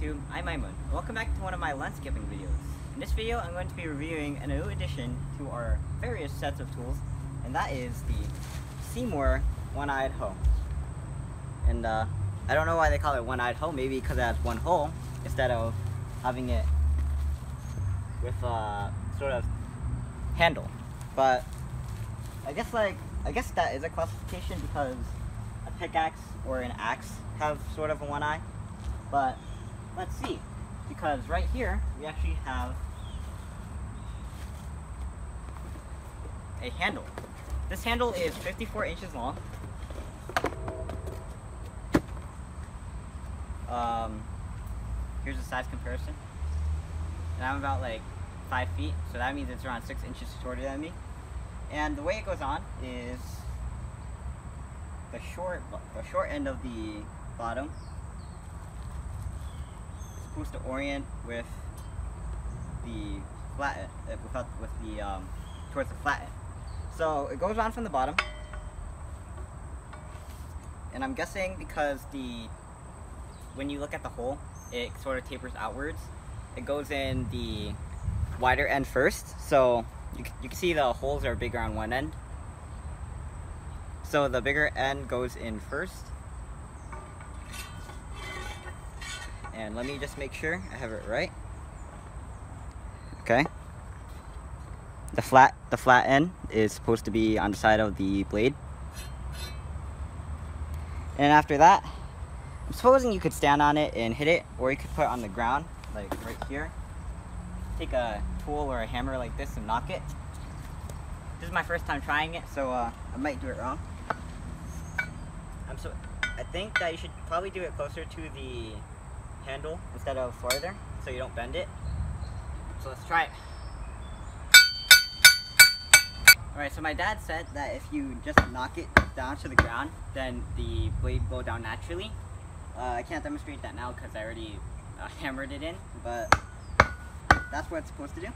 YouTube, I'm Aiman. Welcome back to one of my landscaping videos. In this video, I'm going to be reviewing a new addition to our various sets of tools, and that is the Seymour one-eyed hoe. And I don't know why they call it one-eyed hoe, maybe because it has one hole instead of having it with a sort of handle. But I guess that is a classification because a pickaxe or an axe have sort of a one eye. But let's see, because right here we actually have a handle. This handle is 54 inches long. Here's a size comparison, and I'm about like 5 feet, so that means it's around 6 inches shorter than me. And the way it goes on is the short end of the bottom is supposed to orient with the flat end, towards the flat end. So it goes on from the bottom, and I'm guessing because when you look at the hole, it sort of tapers outwards. It goes in the wider end first, so you can see the holes are bigger on one end. So the bigger end goes in first. And let me just make sure I have it right. Okay. The flat end is supposed to be on the side of the blade. And after that, I'm supposing you could stand on it and hit it, or you could put it on the ground, like right here. Take a tool or a hammer like this and knock it. This is my first time trying it, so I might do it wrong. I think that you should probably do it closer to the handle instead of farther, so you don't bend it. So let's try it. Alright, so my dad said that if you just knock it down to the ground, then the blade will go down naturally. I can't demonstrate that now because I already hammered it in, but that's what it's supposed to do.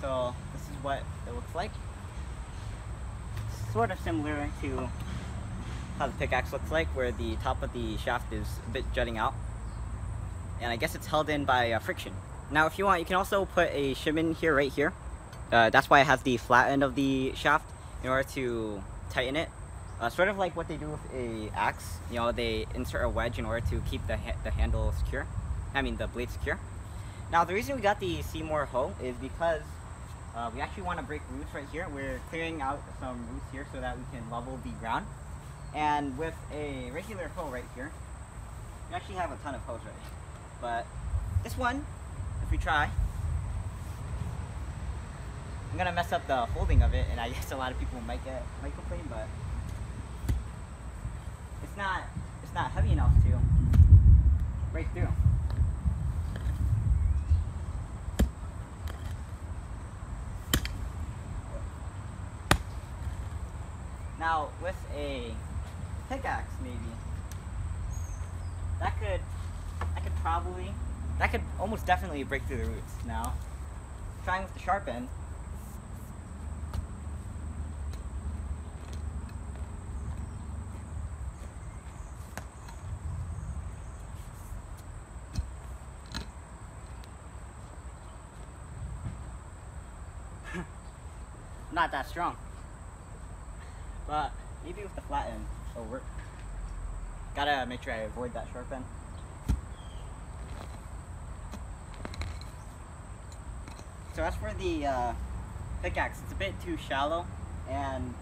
So this is what it looks like. Sort of similar to how the pickaxe looks like, where the top of the shaft is a bit jutting out, and I guess it's held in by friction. Now if you want, you can also put a shim in here, right here. That's why it has the flat end of the shaft, in order to tighten it. Sort of like what they do with an axe. You know, they insert a wedge in order to keep the handle secure. I mean the blade secure. Now the reason we got the Seymour hoe is because we actually want to break roots right here. We're clearing out some roots here so that we can level the ground. And with a regular hoe right here, we actually have a ton of hoes right here. But this one, if we try, I'm gonna mess up the holding of it, and I guess a lot of people might complain, but it's not heavy enough to break through. Now with a pickaxe, maybe that could almost definitely break through the roots. Now trying with the sharp end, not that strong. But maybe with the flat end, it'll work. Gotta make sure I avoid that sharp end. So as for the pickaxe, it's a bit too shallow and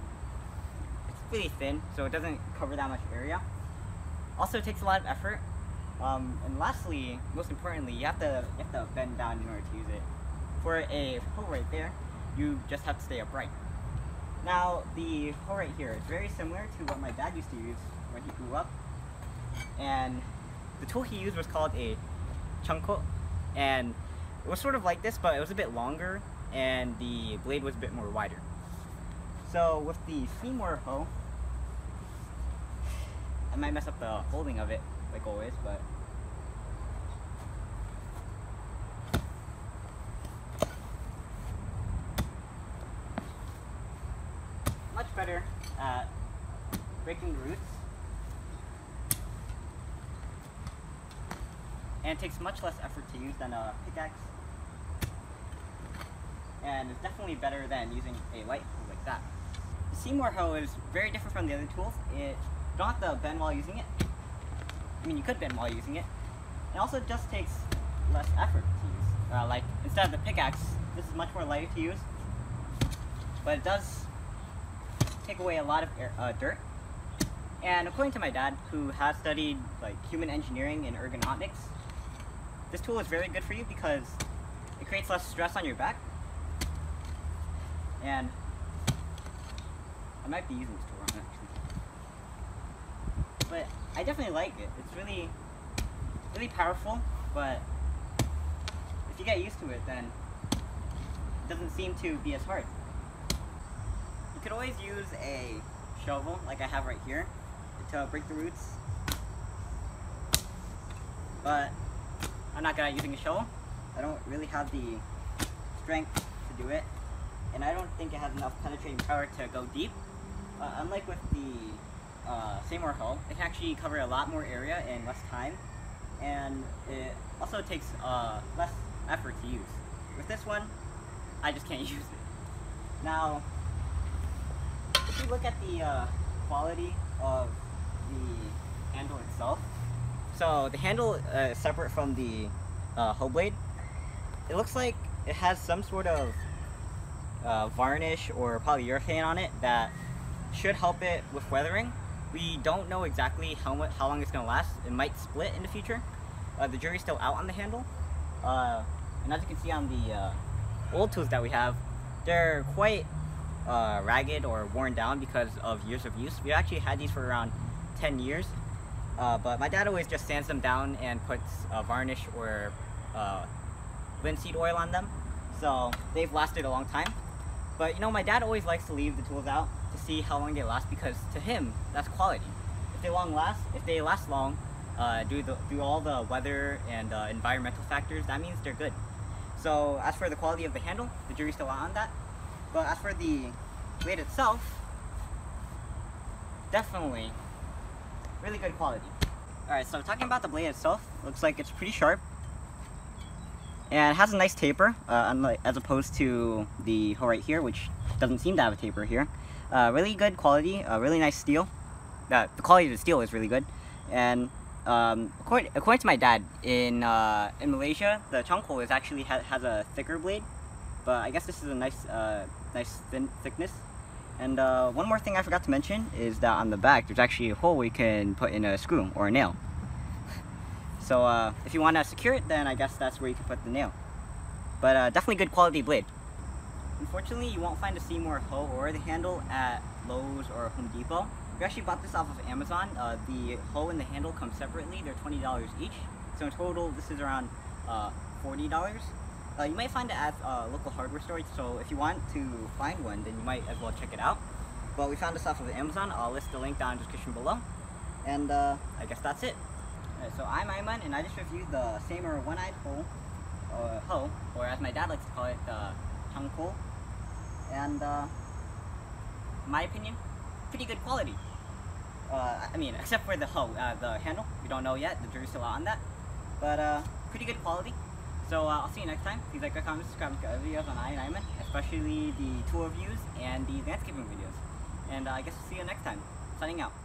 it's pretty thin, so it doesn't cover that much area. Also, it takes a lot of effort. And lastly, most importantly, you have to bend down in order to use it. For a hole right there, you just have to stay upright. Now, the hole right here is very similar to what my dad used to use when he grew up. And the tool he used was called a changkul. And it was sort of like this, but it was a bit longer and the blade was a bit more wider. So with the Seymour hoe, I might mess up the holding of it, like always, but better at breaking roots. and it takes much less effort to use than a pickaxe, and it's definitely better than using a light tool like that. The Seymour hoe is very different from the other tools. You don't have to bend while using it. I mean, you could bend while using it. It also just takes less effort to use. Like, instead of the pickaxe, this is much more lighter to use, but it does take away a lot of dirt. And according to my dad, who has studied like human engineering and ergonomics, this tool is very good for you because it creates less stress on your back. And I might be using this tool wrong actually, but I definitely like it. It's really, really powerful, but if you get used to it, then it doesn't seem to be as hard. You could always use a shovel like I have right here to break the roots, but I'm not good at using a shovel. I don't really have the strength to do it, and I don't think it has enough penetrating power to go deep. Unlike with the Seymour hoe, it can actually cover a lot more area in less time, and it also takes less effort to use. With this one, I just can't use it. Now, if you look at the quality of the handle itself, so the handle is separate from the hoe blade. It looks like it has some sort of varnish or polyurethane on it that should help it with weathering. We don't know exactly how long it's going to last. It might split in the future. The jury's still out on the handle. And as you can see on the old tools that we have, they're quite ragged or worn down because of years of use. We actually had these for around 10 years. But my dad always just sands them down and puts varnish or linseed oil on them. So they've lasted a long time. But you know, my dad always likes to leave the tools out to see how long they last because to him, that's quality. If they last long, do all the weather and environmental factors, that means they're good. So as for the quality of the handle, the jury's still out on that. But as for the blade itself, definitely really good quality. Alright, so talking about the blade itself, looks like it's pretty sharp, and it has a nice taper, as opposed to the hoe right here, which doesn't seem to have a taper here. Really good quality, really nice steel. The quality of the steel is really good. And according to my dad, in Malaysia, the changkul is actually has a thicker blade, but I guess this is a nice, nice thickness. And one more thing I forgot to mention is that on the back, there's actually a hole we can put in a screw or a nail. So if you want to secure it, then I guess that's where you can put the nail. But definitely good quality blade. Unfortunately, you won't find a Seymour hoe or the handle at Lowe's or Home Depot. We actually bought this off of Amazon. The hoe and the handle come separately. They're $20 each. So in total, this is around $40. You might find it at a local hardware store. So if you want to find one, then you might as well check it out. But we found this off of Amazon. I'll list the link down in the description below. And I guess that's it. All right, so I'm Aiman, and I just reviewed the Seymour one-eyed hoe, or as my dad likes to call it, the changkul. And in my opinion, pretty good quality. I mean, except for the hoe, the handle. We don't know yet. The jury's still out on that. But pretty good quality. So I'll see you next time. Please like, comment, subscribe to other videos on Eye On Aiman, especially the tour reviews and the landscaping videos. And I guess I'll see you next time. Signing out.